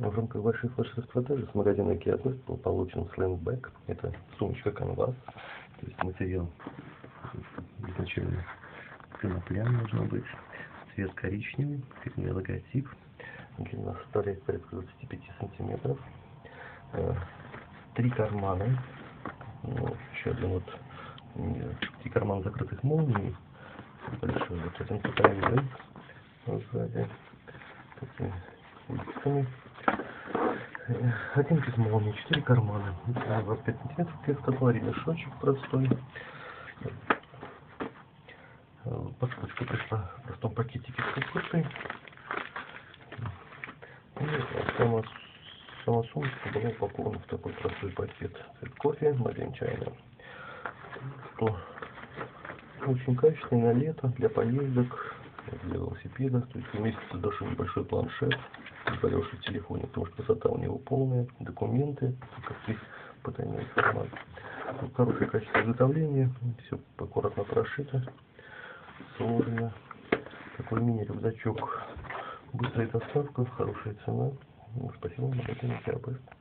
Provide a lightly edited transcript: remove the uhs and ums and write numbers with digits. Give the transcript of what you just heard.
В рамках больших распродажи с магазина IKEA был получен слэнгбэк. Это сумочка канвас, то есть материал изначально коноплян должен быть, цвет коричневый, как у меня логотип, длина составляет порядка 25 сантиметров, три кармана, еще один вот три кармана закрытых молний, большой вот этот инфотрайм вот сзади, такими улицами. Один из молний, 4 кармана, 25 сантиметров, крестовый ремешочек простой. Посылочка пришла в простом пакетике с покупкой. Сама сумочка была упакована в такой простой пакет. Цвет кофе, Мадам Чайна. Очень качественный на лето, для поездок, для велосипеда. То есть вместе даже небольшой планшет, небольшой телефон, потому что высота у него полная, документы, как здесь потайная информация. Хорошее качество изготовления, все аккуратно прошито, сложено. Такой мини-рюкзачок. Быстрая доставка, хорошая цена. Спасибо, магазин IKEA.